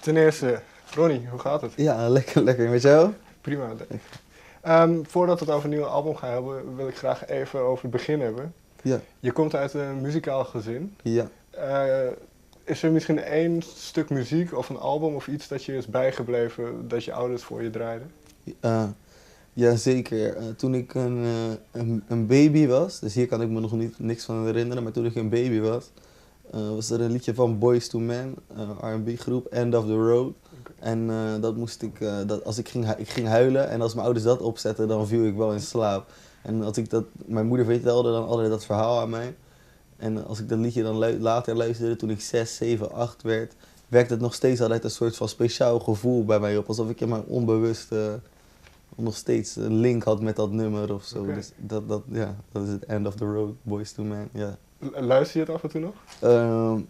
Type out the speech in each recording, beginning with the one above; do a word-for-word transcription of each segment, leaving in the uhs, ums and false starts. Ten eerste, Ronnie, hoe gaat het? Ja, lekker, lekker. Met jou? Prima, lekker. Um, voordat we het over een nieuw album gaan hebben, wil ik graag even over het begin hebben. Ja. Je komt uit een muzikaal gezin. Ja. Uh, is er misschien één stuk muziek of een album of iets dat je is bijgebleven dat je ouders voor je draaiden? Uh, Jazeker. Uh, toen ik een, uh, een, een baby was, dus hier kan ik me nog niet, niks van herinneren, maar toen ik een baby was, uh, was er een liedje van Boyz twee Men, uh, R en B groep, End of the Road. Okay. En uh, dat moest ik, uh, dat, als ik ging, ik ging huilen en als mijn ouders dat opzetten, dan viel ik wel in slaap. En als ik dat, mijn moeder vertelde dan altijd dat verhaal aan mij. En als ik dat liedje dan lu- later luisterde, toen ik zes, zeven, acht werd, werkte het nog steeds altijd een soort van speciaal gevoel bij mij op. Alsof ik in mijn onbewuste uh, nog steeds een link had met dat nummer of zo. Okay. Dus dat, dat, ja, dat is het End of the Road, Boyz twee Men. Yeah. Luister je het af en toe nog? Um,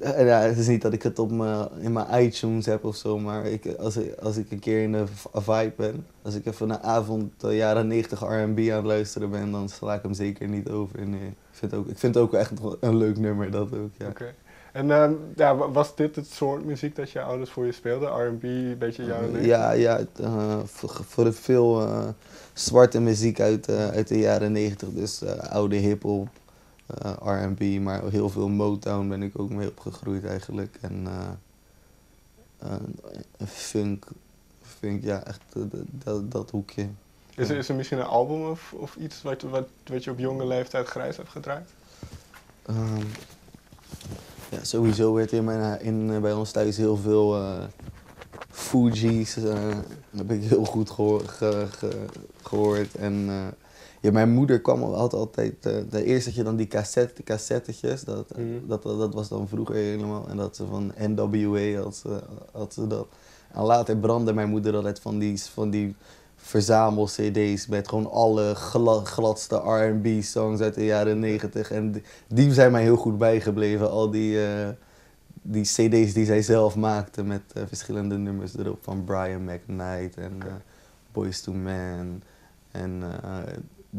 ja, het is niet dat ik het op mijn, in mijn iTunes heb of zo, maar ik, als, ik, als ik een keer in de vibe ben, als ik even een avond uh, jaren negentig R en B aan het luisteren ben, dan sla ik hem zeker niet over. En nee, ik, vind ook, ik vind het ook echt een leuk nummer, dat ook. Ja. Okay. En um, ja, was dit het soort muziek dat je ouders voor je speelden? R en B, een beetje jaren negentig? Ja, ja uh, voor, voor veel uh, zwarte muziek uit, uh, uit de jaren negentig, dus uh, oude hiphop. Uh, R en B, maar heel veel Motown ben ik ook mee opgegroeid eigenlijk. En uh, uh, funk, funk, ja, echt uh, dat, dat hoekje. Is er, is er misschien een album of, of iets wat, wat, wat je op jonge leeftijd grijs hebt gedraaid? Um, ja, sowieso werd in mijn, in, bij ons thuis heel veel uh, Fuji's. Uh, dat heb ik heel goed gehoor, ge, ge, gehoord. En, uh, ja, mijn moeder kwam had altijd, uh, de eerste dat je dan die cassette, cassettetjes, dat, mm. dat, dat, dat was dan vroeger helemaal, en dat ze van N W A had, uh, had ze dat. En later brandde mijn moeder altijd van die, van die verzamel-cd's met gewoon alle gla, gladste R en B-songs uit de jaren negentig. En die, die zijn mij heel goed bijgebleven, al die, uh, die cd's die zij zelf maakte met uh, verschillende nummers erop, van Brian McKnight en uh, Boyz twee Men en... Uh,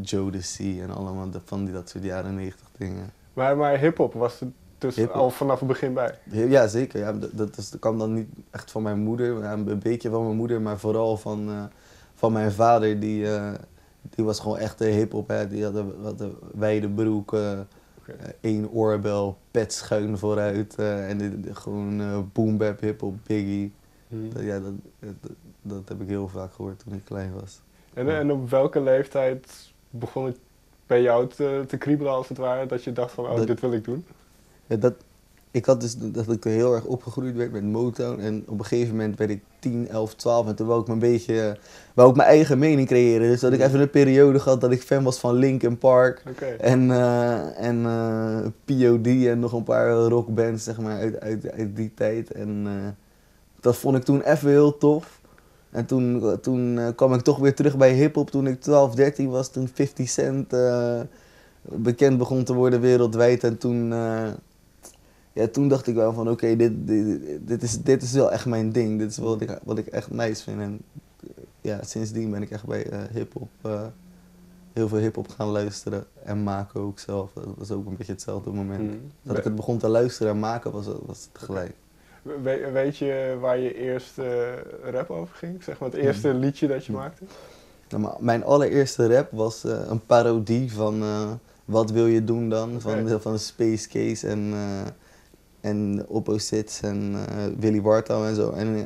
Jodeci en allemaal van die, dat soort jaren negentig dingen. Maar, maar hip-hop was er dus hip-hop al vanaf het begin bij? Ja, zeker. Ja, dat, dat, dat kwam dan niet echt van mijn moeder, een beetje van mijn moeder, maar vooral van, uh, van mijn vader. Die, uh, die was gewoon echt hip-hop. Hè. Die had een, had een wijde broek, uh, okay. één oorbel, pet schuin vooruit uh, en de, de, gewoon uh, boom-bap, hip-hop, biggie. Hmm. Dat, ja, dat, dat, dat heb ik heel vaak gehoord toen ik klein was. En, ja. En op welke leeftijd begon het bij jou te, te kriebelen als het ware, dat je dacht van, oh, dat, dit wil ik doen? Ja, dat, ik had dus dat ik heel erg opgegroeid werd met Motown en op een gegeven moment werd ik tien, elf, twaalf en toen wou ik me een beetje, wou ik mijn eigen mening creëren. Dus dat ik even een periode had dat ik fan was van Linkin Park okay. en, uh, en uh, P O D en nog een paar rockbands zeg maar uit, uit, uit die tijd en uh, dat vond ik toen even heel tof. En toen, toen kwam ik toch weer terug bij hiphop toen ik twaalf, dertien was, toen fifty cent uh, bekend begon te worden wereldwijd. En toen, uh, ja, toen dacht ik wel van oké, okay, dit, dit, dit, is, dit is wel echt mijn ding, dit is wat ik, wat ik echt nice vind. En ja, sindsdien ben ik echt bij uh, hiphop, uh, heel veel hiphop gaan luisteren en maken ook zelf. Dat was ook een beetje hetzelfde moment. Mm. Dat ik het begon te luisteren en maken was, was het tegelijk. We, weet je waar je eerste uh, rap over ging? Zeg maar het eerste liedje dat je maakte? Nou, maar mijn allereerste rap was uh, een parodie van uh, Wat wil je doen dan? Van, okay. van Space Case en, uh, en Oppo Sits en uh, Willy Bartel en zo. En, uh,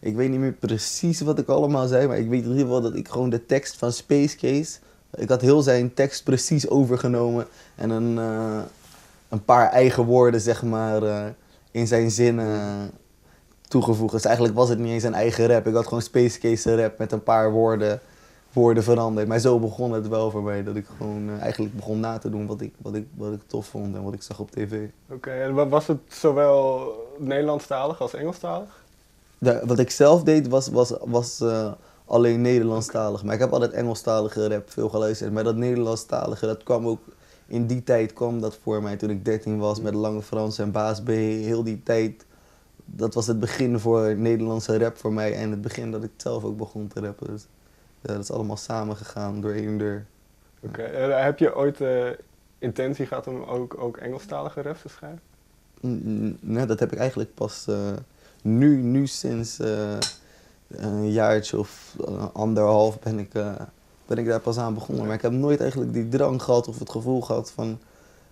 ik weet niet meer precies wat ik allemaal zei, maar ik weet in ieder geval dat ik gewoon de tekst van Space Case... Ik had heel zijn tekst precies overgenomen en een, uh, een paar eigen woorden, zeg maar... Uh, in zijn zinnen toegevoegd. Dus eigenlijk was het niet eens een eigen rap. Ik had gewoon Space Case rap met een paar woorden, woorden veranderd. Maar zo begon het wel voor mij. Dat ik gewoon uh, eigenlijk begon na te doen wat ik, wat ik, wat ik tof vond en wat ik zag op tv. Oké, okay, en was het zowel Nederlandstalig als Engelstalig? De, wat ik zelf deed was, was, was uh, alleen Nederlandstalig. Maar ik heb altijd Engelstalige rap veel geluisterd. Maar dat Nederlandstalige, dat kwam ook... In die tijd kwam dat voor mij, toen ik dertien was, met Lange Frans en Baas B. Heel die tijd, dat was het begin voor Nederlandse rap voor mij. En het begin dat ik zelf ook begon te rappen. Dus ja, dat is allemaal samengegaan door één deur. Oké, okay. Heb je ooit de uh, intentie gehad om ook, ook Engelstalige raps te schrijven? nee, dat heb ik eigenlijk pas uh, nu, nu sinds uh, een jaartje of uh, anderhalf ben ik, uh, ben ik daar pas aan begonnen. Maar ik heb nooit eigenlijk die drang gehad of het gevoel gehad van,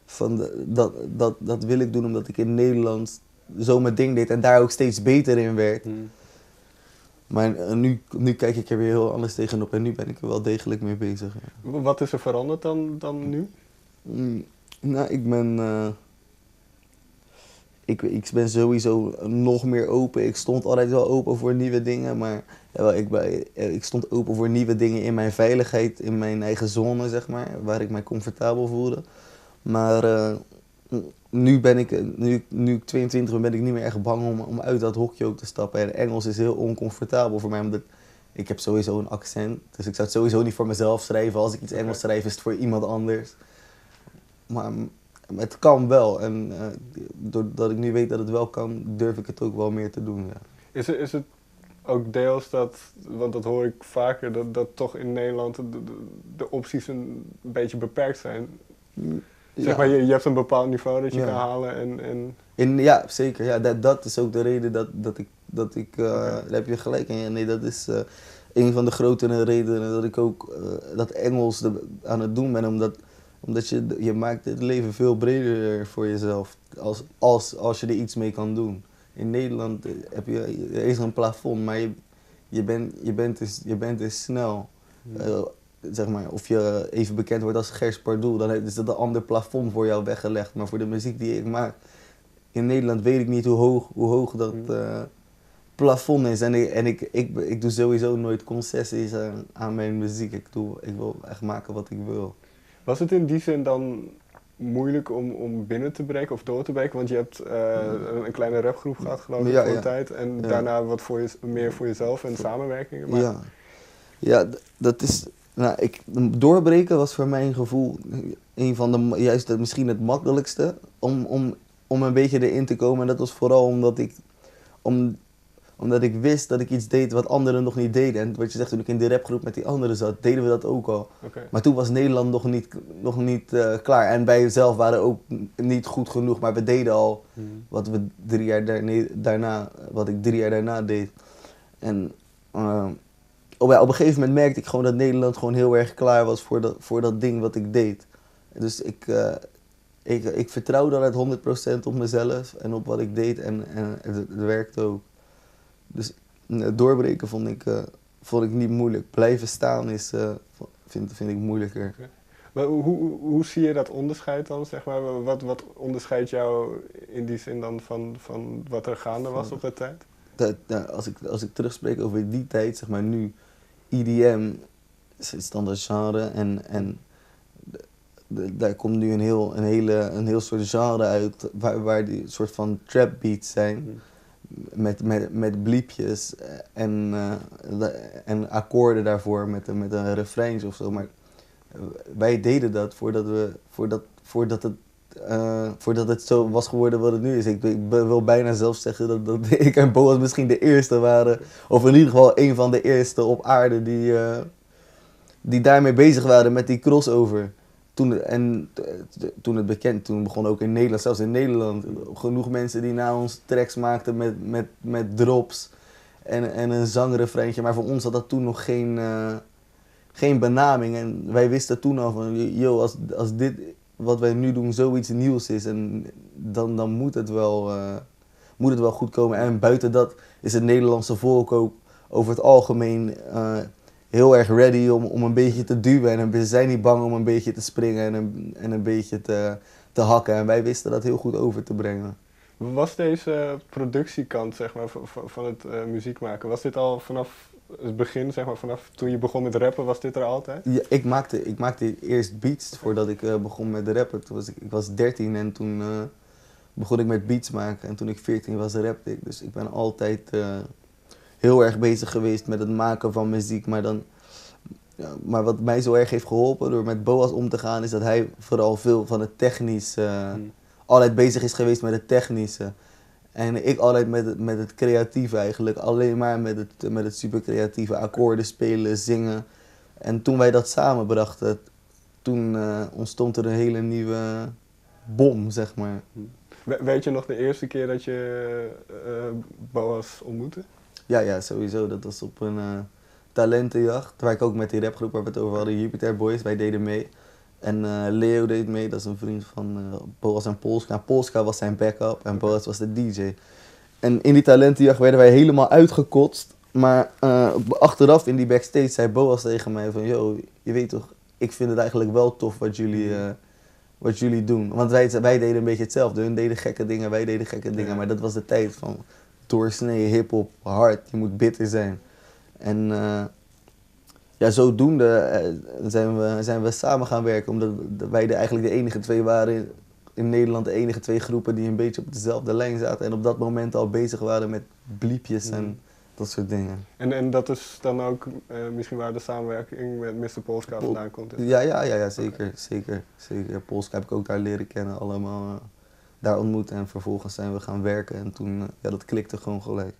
van de, dat, dat, dat wil ik doen omdat ik in Nederland zo mijn ding deed en daar ook steeds beter in werd. Mm. Maar nu, nu kijk ik er weer heel anders tegenop en nu ben ik er wel degelijk mee bezig. Ja. Wat is er veranderd dan, dan nu? Mm, nou, ik ben... Uh, ik, ik ben sowieso nog meer open. Ik stond altijd wel open voor nieuwe dingen, maar ja, ik, ik stond open voor nieuwe dingen in mijn veiligheid, in mijn eigen zone, zeg maar, waar ik mij comfortabel voelde. Maar uh, nu ben ik, nu, nu ik tweeëntwintig ben, ben ik niet meer echt bang om, om uit dat hokje ook te stappen. En Engels is heel oncomfortabel voor mij, omdat ik heb sowieso een accent. Dus ik zou het sowieso niet voor mezelf schrijven. Als ik iets Engels schrijf, is het voor iemand anders. Maar het kan wel. En uh, doordat ik nu weet dat het wel kan, durf ik het ook wel meer te doen. Ja. Is, is het ook deels dat, want dat hoor ik vaker, dat, dat toch in Nederland de, de, de opties een beetje beperkt zijn? Zeg maar, ja. je, je hebt een bepaald niveau dat je ja. kan halen en... en... In, ja, zeker. Ja, dat, dat is ook de reden dat, dat ik... Dat ik uh, okay. Daar heb je gelijk in. Ja, nee, dat is uh, een van de grotere redenen dat ik ook uh, dat Engels de, aan het doen ben. Omdat, omdat je, je maakt het leven veel breder voor jezelf als, als, als je er iets mee kan doen. In Nederland heb je, er is een plafond, maar je, je, bent, je, bent, dus, je bent dus snel. Ja. Uh, Zeg maar, of je even bekend wordt als Gers Pardoel, dan is dat een ander plafond voor jou weggelegd. Maar voor de muziek die ik maak, in Nederland weet ik niet hoe hoog, hoe hoog dat uh, plafond is. En, ik, en ik, ik, ik doe sowieso nooit concessies aan, aan mijn muziek. Ik, doe, ik wil echt maken wat ik wil. Was het in die zin dan moeilijk om, om binnen te breken of door te breken? Want je hebt uh, een, een kleine rapgroep gehad, geloof ik, ja, voor een ja. tijd. En ja. daarna wat voor je, meer voor jezelf en samenwerkingen. Maar... Ja, ja dat is... Nou, ik, doorbreken was voor mijn gevoel een van de, juist misschien het makkelijkste om, om, om een beetje erin te komen. En dat was vooral omdat ik, om, omdat ik wist dat ik iets deed wat anderen nog niet deden. En wat je zegt, toen ik in de rapgroep met die anderen zat, deden we dat ook al. Okay. Maar toen was Nederland nog niet, nog niet uh, klaar. En wij zelf waren ook niet goed genoeg, maar we deden al mm. wat, we drie jaar daarna, daarna, wat ik drie jaar daarna deed. En... Uh, Op een gegeven moment merkte ik gewoon dat Nederland gewoon heel erg klaar was voor dat, voor dat ding wat ik deed. Dus ik, uh, ik, ik vertrouwde al het honderd procent op mezelf en op wat ik deed en, en het, het werkte ook. Dus het doorbreken vond ik, uh, vond ik niet moeilijk. Blijven staan is, uh, vind, vind ik moeilijker. Okay. Maar hoe, hoe, hoe zie je dat onderscheid dan? Zeg maar? Wat, wat onderscheidt jou in die zin dan van, van wat er gaande was op dat tijd? Dat, nou, als, ik, als ik terugspreek over die tijd, zeg maar nu... E D M is het standaard genre en, en de, de, daar komt nu een heel, een hele, een heel soort genre uit waar, waar die soort van trap beats zijn mm. met, met, met bliepjes en, uh, de, en akkoorden daarvoor met, met een refrein of zo. Maar wij deden dat voordat, we, voordat, voordat, het, uh, voordat het zo was geworden wat het nu is. Ik, ik wil bijna zelf zeggen dat, dat ik en Boaz misschien de eerste waren, of in ieder geval een van de eerste op aarde die, uh, die daarmee bezig waren met die crossover. Toen, en toen het bekend, toen begon ook in Nederland, zelfs in Nederland, genoeg mensen die na ons tracks maakten met, met, met drops en, en een zangrefreintje. Maar voor ons had dat toen nog geen, uh, geen benaming en wij wisten toen al van, yo, als, als dit... wat wij nu doen zoiets nieuws is en dan, dan moet, het wel, uh, moet het wel goed komen. En buiten dat is het Nederlandse volk ook over het algemeen uh, heel erg ready om, om een beetje te duwen. En we zijn niet bang om een beetje te springen en een, en een beetje te, te hakken. En wij wisten dat heel goed over te brengen. Was deze productiekant zeg maar, van, van het uh, muziek maken, was dit al vanaf... Het begin, zeg maar, vanaf toen je begon met rappen, was dit er altijd? Ja, ik maakte, ik maakte eerst beats voordat ik uh, begon met rappen. Toen was ik, ik was dertien en toen uh, begon ik met beats maken. En toen ik veertien was, rapte ik. Dus ik ben altijd uh, heel erg bezig geweest met het maken van muziek. Maar, dan, ja, maar wat mij zo erg heeft geholpen door met Boaz om te gaan, is dat hij vooral veel van het technische... Uh, hmm. altijd bezig is geweest met het technische. En ik altijd met het, met het creatieve eigenlijk, alleen maar met het, met het super creatieve akkoorden spelen, zingen. En toen wij dat samenbrachten, toen uh, ontstond er een hele nieuwe bom, zeg maar. We, weet je nog de eerste keer dat je uh, Boaz ontmoette? Ja, ja, sowieso. Dat was op een uh, talentenjacht, waar ik ook met die rapgroep waar we het over hadden, Jupiter Boys, wij deden mee. En uh, Leo deed mee, dat is een vriend van uh, Boaz en Polska. En Polska was zijn backup en Boaz was de D J. En in die talentenjacht werden wij helemaal uitgekotst. Maar uh, achteraf in die backstage zei Boaz tegen mij van, yo, je weet toch, ik vind het eigenlijk wel tof wat jullie, uh, wat jullie doen. Want wij, wij deden een beetje hetzelfde. Hun deden gekke dingen, wij deden gekke dingen. Ja. Maar dat was de tijd van doorsnee, hiphop, hard, je moet bitter zijn. En uh, ja, zodoende uh, zijn, we, zijn we samen gaan werken. Omdat wij de, eigenlijk de enige twee waren in, in Nederland, de enige twee groepen die een beetje op dezelfde lijn zaten. En op dat moment al bezig waren met bliepjes en... Mm. Dat soort dingen. En, en dat is dan ook uh, misschien waar de samenwerking met mister Polska vandaan komt? Dus. Ja, ja, ja, ja, zeker, okay. zeker, zeker. Polska heb ik ook daar leren kennen, allemaal uh, daar ontmoet en vervolgens zijn we gaan werken en toen, uh, ja, dat klikte gewoon gelijk.